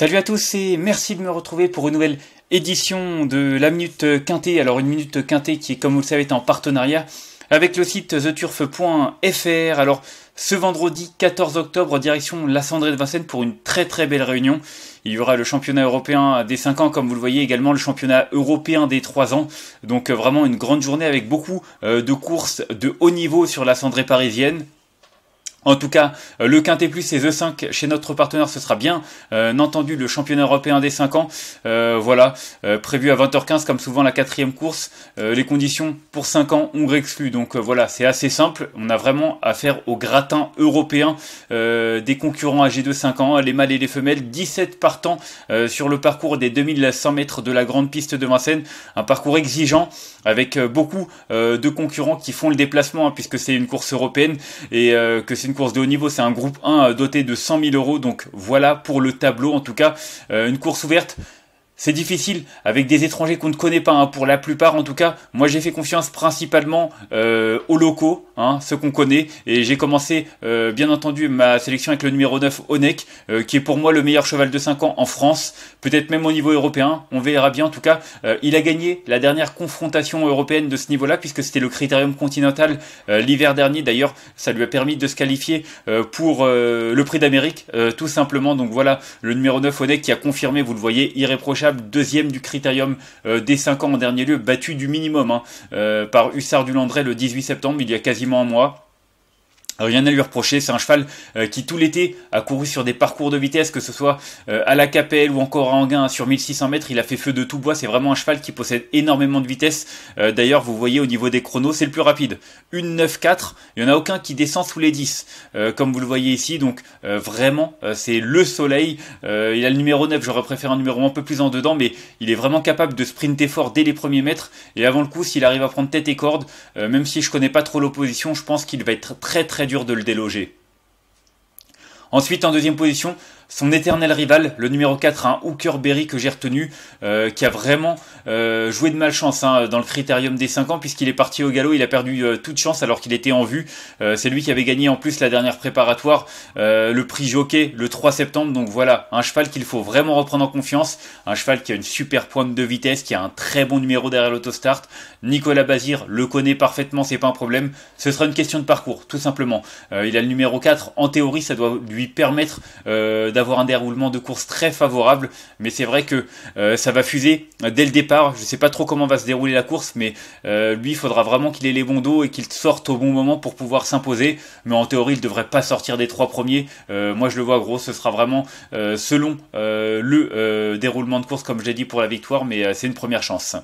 Salut à tous et merci de me retrouver pour une nouvelle édition de la Minute Quintée. Alors une Minute Quintée qui, comme vous le savez, est en partenariat avec le site theturf.fr. Alors ce vendredi 14 octobre, direction la Cendrée de Vincennes pour une très belle réunion. Il y aura le championnat européen des 5 ans, comme vous le voyez, également le championnat européen des 3 ans. Donc vraiment une grande journée avec beaucoup de courses de haut niveau sur la Cendrée parisienne. En tout cas, le Quintet Plus et The 5 chez notre partenaire, ce sera bien entendu le championnat européen des 5 ans. Voilà, prévu à 20h15 comme souvent la quatrième course. Les conditions pour 5 ans, on exclut. Donc voilà, c'est assez simple. On a vraiment affaire au gratin européen des concurrents âgés de 5 ans, les mâles et les femelles. 17 partants sur le parcours des 2100 mètres de la grande piste de Vincennes. Un parcours exigeant avec beaucoup de concurrents qui font le déplacement hein, puisque c'est une course européenne et que c'est une course de haut niveau, c'est un groupe 1 doté de 100 000 €, donc voilà pour le tableau. En tout cas, une course ouverte, c'est difficile avec des étrangers qu'on ne connaît pas hein, pour la plupart. En tout cas, moi j'ai fait confiance principalement aux locaux, hein, ceux qu'on connaît, et j'ai commencé bien entendu ma sélection avec le numéro 9 Onek, qui est pour moi le meilleur cheval de 5 ans en France, peut-être même au niveau européen, on verra bien. En tout cas, il a gagné la dernière confrontation européenne de ce niveau-là, puisque c'était le Critérium Continental l'hiver dernier. D'ailleurs, ça lui a permis de se qualifier pour le Prix d'Amérique, tout simplement. Donc voilà, le numéro 9 Onek qui a confirmé, vous le voyez, irréprochable, deuxième du critérium des 5 ans en dernier lieu, battu du minimum hein, par Hussard du Landré le 18 septembre, il y a quasiment un mois. Rien à lui reprocher, c'est un cheval qui tout l'été a couru sur des parcours de vitesse, que ce soit à la Capelle ou encore à Enghien sur 1600 mètres, il a fait feu de tout bois, c'est vraiment un cheval qui possède énormément de vitesse. D'ailleurs, vous voyez au niveau des chronos, c'est le plus rapide. 1,94, il n'y en a aucun qui descend sous les 10, comme vous le voyez ici, donc vraiment, c'est le soleil. Il a le numéro 9, j'aurais préféré un numéro un peu plus en dedans, mais il est vraiment capable de sprinter fort dès les premiers mètres, et avant le coup, s'il arrive à prendre tête et corde, même si je connais pas trop l'opposition, je pense qu'il va être très dur de le déloger. Ensuite, en deuxième position, son éternel rival, le numéro 4, hein, Hooker Berry, que j'ai retenu, qui a vraiment joué de malchance hein, dans le critérium des 5 ans, puisqu'il est parti au galop, il a perdu toute chance alors qu'il était en vue. C'est lui qui avait gagné en plus la dernière préparatoire, le prix Jockey, le 3 septembre. Donc voilà, un cheval qu'il faut vraiment reprendre en confiance, un cheval qui a une super pointe de vitesse, qui a un très bon numéro derrière l'autostart. Nicolas Bazir le connaît parfaitement, c'est pas un problème. Ce sera une question de parcours, tout simplement. Il a le numéro 4, en théorie, ça doit lui permettre d'avoir un déroulement de course très favorable, mais c'est vrai que ça va fuser dès le départ. Je sais pas trop comment va se dérouler la course, mais lui, il faudra vraiment qu'il ait les bons dos et qu'il sorte au bon moment pour pouvoir s'imposer, mais en théorie, il devrait pas sortir des 3 premiers. Moi, je le vois gros, ce sera vraiment selon le déroulement de course, comme je l'ai dit pour la victoire, mais c'est une première chance.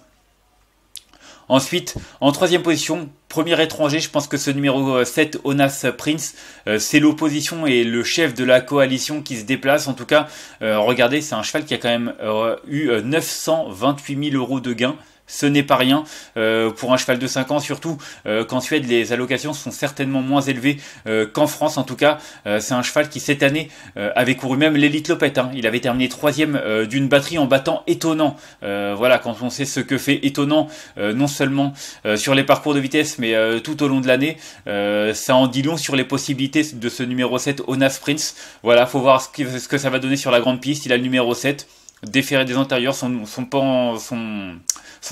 Ensuite, en troisième position, premier étranger, je pense que ce numéro 7, Onas Prince, c'est l'opposition et le chef de la coalition qui se déplace. En tout cas, regardez, c'est un cheval qui a quand même eu 928 000 € de gains. Ce n'est pas rien pour un cheval de 5 ans, surtout qu'en Suède, les allocations sont certainement moins élevées qu'en France. En tout cas, c'est un cheval qui, cette année, avait couru même l'élite lopette. Hein. Il avait terminé 3e d'une batterie en battant Étonnant. Voilà, quand on sait ce que fait Étonnant, non seulement sur les parcours de vitesse, mais tout au long de l'année, ça en dit long sur les possibilités de ce numéro 7, Onas Prince. Voilà, faut voir ce que ça va donner sur la grande piste. Il a le numéro 7. Déféré des antérieurs, son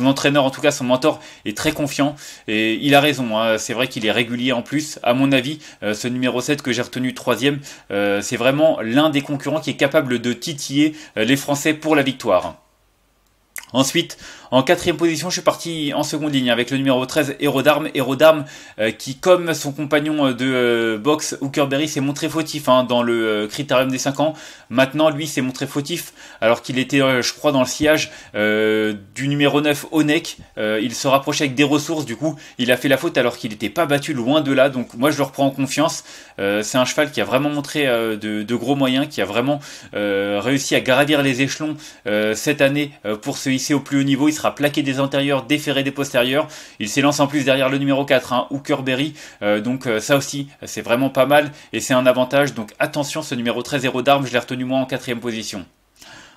entraîneur, en tout cas son mentor, est très confiant et il a raison, hein. C'est vrai qu'il est régulier en plus, à mon avis, ce numéro 7 que j'ai retenu 3e, c'est vraiment l'un des concurrents qui est capable de titiller les Français pour la victoire. Ensuite, en 4e position, je suis parti en seconde ligne avec le numéro 13, Héros d'Armes, qui, comme son compagnon de boxe, Hooker Berry, s'est montré fautif hein, dans le critérium des 5 ans. Maintenant, lui s'est montré fautif, alors qu'il était, je crois, dans le sillage du numéro 9, Onek. Il se rapprochait avec des ressources, du coup, il a fait la faute alors qu'il n'était pas battu, loin de là. Donc, moi, je le reprends en confiance. C'est un cheval qui a vraiment montré de gros moyens, qui a vraiment réussi à gravir les échelons cette année pour se hisser au plus haut niveau. Il sera plaqué des antérieurs, déféré des postérieurs. Il s'élance en plus derrière le numéro 4, hein, Hooker Berry. Donc ça aussi, c'est vraiment pas mal et c'est un avantage. Donc attention, ce numéro 13, Héros d'Armes, je l'ai retenu moi en 4e position.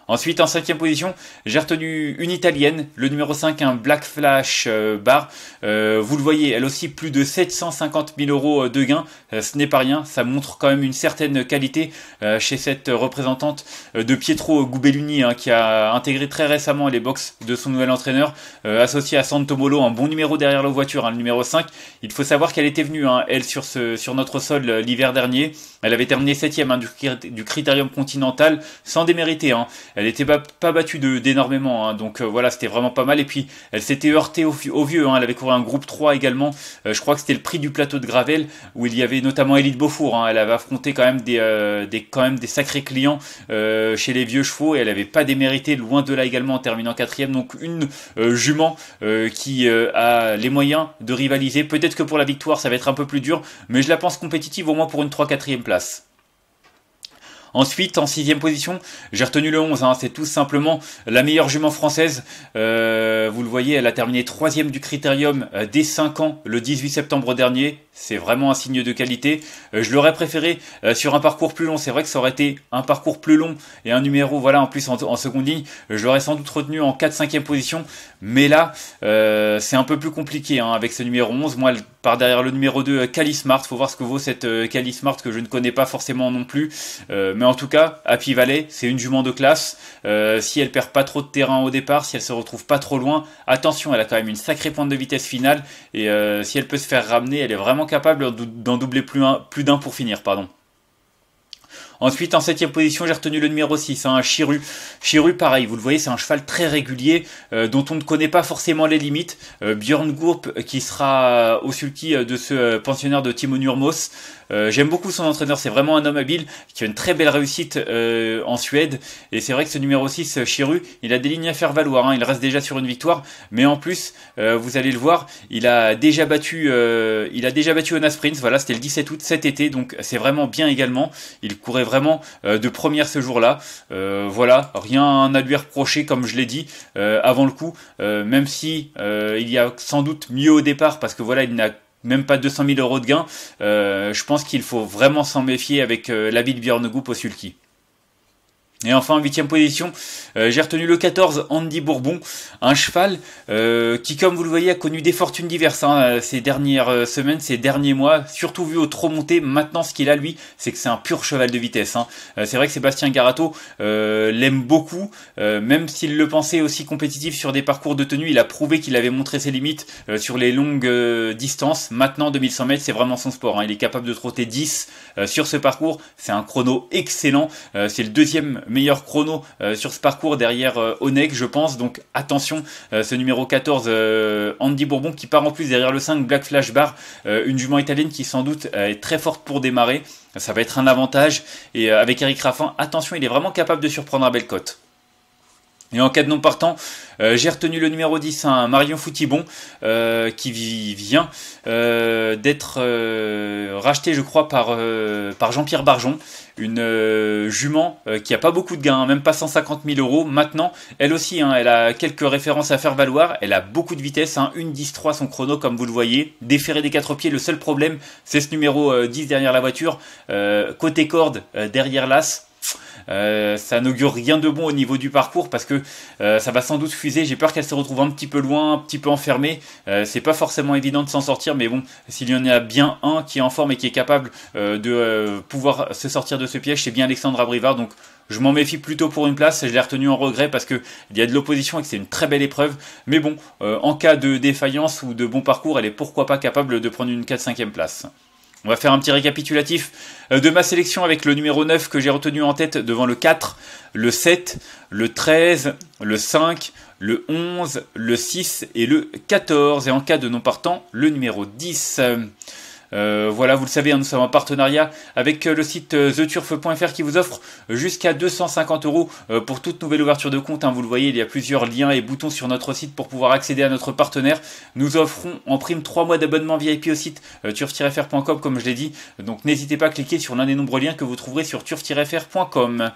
Ensuite, en 5e position, j'ai retenu une italienne, le numéro 5, un Black Flash Bar. Vous le voyez, elle aussi plus de 750 000 € de gains. Ce n'est pas rien, ça montre quand même une certaine qualité chez cette représentante de Pietro Gubellini, hein, qui a intégré très récemment les box de son nouvel entraîneur, associé à Santomolo, un bon numéro derrière la voiture, hein, le numéro 5. Il faut savoir qu'elle était venue, hein, elle, sur notre sol l'hiver dernier. Elle avait terminé 7e, hein, du Critérium Continental, sans démériter, hein. Elle n'était pas battue d'énormément, hein, donc voilà, c'était vraiment pas mal. Et puis, elle s'était heurtée au vieux, hein, elle avait couru un groupe 3 également, je crois que c'était le prix du plateau de Gravel, où il y avait notamment Elite Beaufour, hein. Elle avait affronté quand même des sacrés clients chez les vieux chevaux, et elle n'avait pas démérité, loin de là également, en terminant 4e, donc une jument qui a les moyens de rivaliser. Peut-être que pour la victoire, ça va être un peu plus dur, mais je la pense compétitive, au moins pour une 3-4e place. Ensuite, en 6e position, j'ai retenu le 11, hein, c'est tout simplement la meilleure jument française. Vous le voyez, elle a terminé 3e du Critérium dès 5 ans, le 18 septembre dernier. C'est vraiment un signe de qualité. Je l'aurais préféré sur un parcours plus long. C'est vrai que ça aurait été un parcours plus long et un numéro, voilà, en plus en seconde ligne. Je l'aurais sans doute retenu en 4-5e position. Mais là, c'est un peu plus compliqué, hein, avec ce numéro 11. Moi, par derrière le numéro 2, Kali Smart. Faut voir ce que vaut cette Kali Smart, que je ne connais pas forcément non plus. Mais en tout cas, Happy Valley, c'est une jument de classe. Si elle perd pas trop de terrain au départ, si elle se retrouve pas trop loin, attention, elle a quand même une sacrée pointe de vitesse finale. Et si elle peut se faire ramener, elle est vraiment capable d'en doubler plus d'un pour finir, pardon. Ensuite, en 7e position, j'ai retenu le numéro 6, hein, Chiru. Chiru, pareil, vous le voyez, c'est un cheval très régulier, dont on ne connaît pas forcément les limites. Björn Gourp, qui sera au sulky de ce pensionnaire de Timo Nurmos. J'aime beaucoup son entraîneur, c'est vraiment un homme habile, qui a une très belle réussite en Suède. Et c'est vrai que ce numéro 6, Chiru, il a des lignes à faire valoir, hein. Il reste déjà sur une victoire, mais en plus, vous allez le voir, il a déjà battu Onas Prince. Voilà, c'était le 17 août cet été, donc c'est vraiment bien également. Il courait vraiment de première ce jour-là. Voilà, rien à lui reprocher, comme je l'ai dit avant le coup, même si il y a sans doute mieux au départ, parce que voilà, il n'a même pas 200 000 € de gain. Je pense qu'il faut vraiment s'en méfier avec l'avis de Björn Gourp au sulky. Et enfin, en 8e position, j'ai retenu le 14, Andy Bourbon, un cheval qui, comme vous le voyez, a connu des fortunes diverses, hein, ces dernières semaines, ces derniers mois, surtout vu au trop monté. Maintenant, ce qu'il a, lui, c'est que c'est un pur cheval de vitesse, hein. C'est vrai que Sébastien Garato l'aime beaucoup, même s'il le pensait aussi compétitif sur des parcours de tenue. Il a prouvé qu'il avait montré ses limites sur les longues distances. Maintenant, 2100 mètres, c'est vraiment son sport, hein. Il est capable de trotter 10 sur ce parcours. C'est un chrono excellent, c'est le deuxième meilleur chrono sur ce parcours derrière Onek, je pense. Donc attention, ce numéro 14, Andy Bourbon, qui part en plus derrière le 5, Black Flash Bar, une jument italienne qui sans doute est très forte pour démarrer. Ça va être un avantage. Et avec Eric Raffin, attention, il est vraiment capable de surprendre à belle cote. Et en cas de non partant, j'ai retenu le numéro 10, hein, Marion Foutibon, qui vient d'être racheté, je crois, par Jean-Pierre Barjon. Une jument qui a pas beaucoup de gains, hein, même pas 150 000 €. Maintenant, elle aussi, hein, elle a quelques références à faire valoir. Elle a beaucoup de vitesse, hein, 1:10.3 son chrono, comme vous le voyez. Déféré des 4 pieds, le seul problème, c'est ce numéro 10 derrière la voiture, côté corde, derrière l'as. Ça n'augure rien de bon au niveau du parcours, parce que ça va sans doute fuser. J'ai peur qu'elle se retrouve un petit peu loin, un petit peu enfermée. C'est pas forcément évident de s'en sortir, mais bon, s'il y en a bien un qui est en forme et qui est capable de pouvoir se sortir de ce piège, c'est bien Alexandre Abrivard. Donc je m'en méfie plutôt pour une place. Je l'ai retenu en regret parce qu'il y a de l'opposition et que c'est une très belle épreuve. Mais bon, en cas de défaillance ou de bon parcours, elle est pourquoi pas capable de prendre une 4-5e place. On va faire un petit récapitulatif de ma sélection avec le numéro 9 que j'ai retenu en tête devant le 4, le 7, le 13, le 5, le 11, le 6 et le 14. Et en cas de non partant, le numéro 10. Voilà, vous le savez, hein, nous sommes en partenariat avec le site theturf.fr qui vous offre jusqu'à 250 € pour toute nouvelle ouverture de compte, hein. Vous le voyez, il y a plusieurs liens et boutons sur notre site pour pouvoir accéder à notre partenaire. Nous offrons en prime 3 mois d'abonnement VIP au site turf-fr.com, comme je l'ai dit. Donc n'hésitez pas à cliquer sur l'un des nombreux liens que vous trouverez sur turf-fr.com.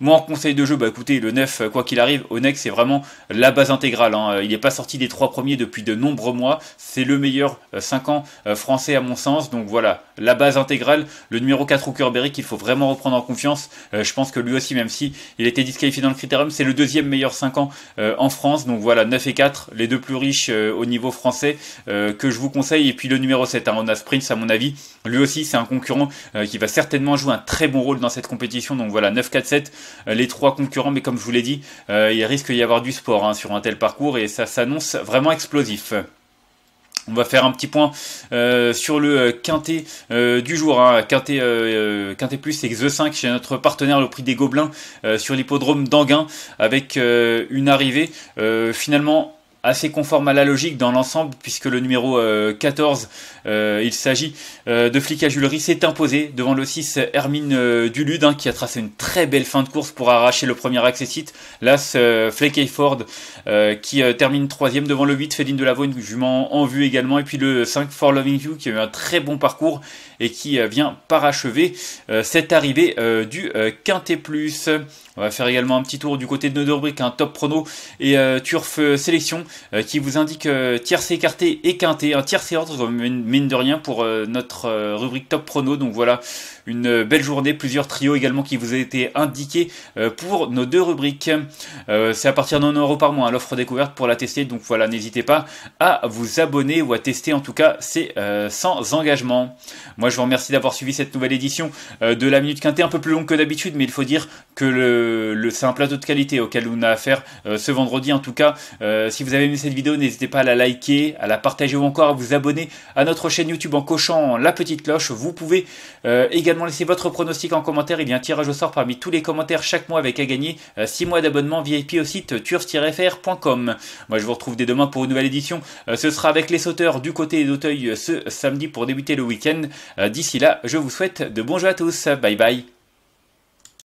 Moi, en conseil de jeu, bah écoutez, le 9, quoi qu'il arrive, Onek, c'est vraiment la base intégrale, hein. Il n'est pas sorti des 3 premiers depuis de nombreux mois. C'est le meilleur 5 ans français à mon sens. sens. Donc voilà, la base intégrale. Le numéro 4, Hooker Berry, qu'il faut vraiment reprendre en confiance. Je pense que lui aussi, même si il était disqualifié dans le critérium, c'est le deuxième meilleur 5 ans en France. Donc voilà, 9 et 4, les deux plus riches au niveau français que je vous conseille. Et puis le numéro 7, Onas Prince, à mon avis, lui aussi, c'est un concurrent qui va certainement jouer un très bon rôle dans cette compétition. Donc voilà, 9, 4, 7, les trois concurrents. Mais comme je vous l'ai dit, il risque d'y avoir du sport sur un tel parcours et ça s'annonce vraiment explosif. On va faire un petit point sur le quintet du jour. Quintet, quintet plus, c'est The 5 chez notre partenaire le prix des Gobelins sur l'hippodrome d'Enghien avec une arrivée finalement assez conforme à la logique dans l'ensemble, puisque le numéro 14, il s'agit de Flick à Julerie, s'est imposé devant le 6 Hermine Dulude, qui a tracé une très belle fin de course pour arracher le premier accessite. L'As Fleckay Ford qui termine 3ème devant le 8 Ferdin de Laveau, une jument en vue également, et puis le 5 For Loving You qui a eu un très bon parcours et qui vient parachever cette arrivée du Quintet Plus. On va faire également un petit tour du côté de Neuderbruck, un top prono et turf sélection qui vous indique tiercé écarté et quinté, un tiercé ordre mine de rien pour notre rubrique top prono. Donc voilà, une belle journée, plusieurs trios également qui vous ont été indiqués pour nos deux rubriques. C'est à partir de 9 € par mois, l'offre découverte pour la tester. Donc voilà, n'hésitez pas à vous abonner ou à tester, en tout cas c'est sans engagement. Moi je vous remercie d'avoir suivi cette nouvelle édition de la Minute Quintet, un peu plus longue que d'habitude, mais il faut dire que c'est un plateau de qualité auquel on a affaire ce vendredi. En tout cas, si vous avez aimé cette vidéo, n'hésitez pas à la liker, à la partager ou encore à vous abonner à notre chaîne YouTube en cochant la petite cloche. Vous pouvez également laisser votre pronostic en commentaire. Il y a un tirage au sort parmi tous les commentaires chaque mois avec à gagner 6 mois d'abonnement VIP au site turf-fr.com. Moi je vous retrouve dès demain pour une nouvelle édition. Ce sera avec les sauteurs du côté d'Auteuil ce samedi pour débuter le week-end. D'ici là, je vous souhaite de bons jeux à tous. Bye bye.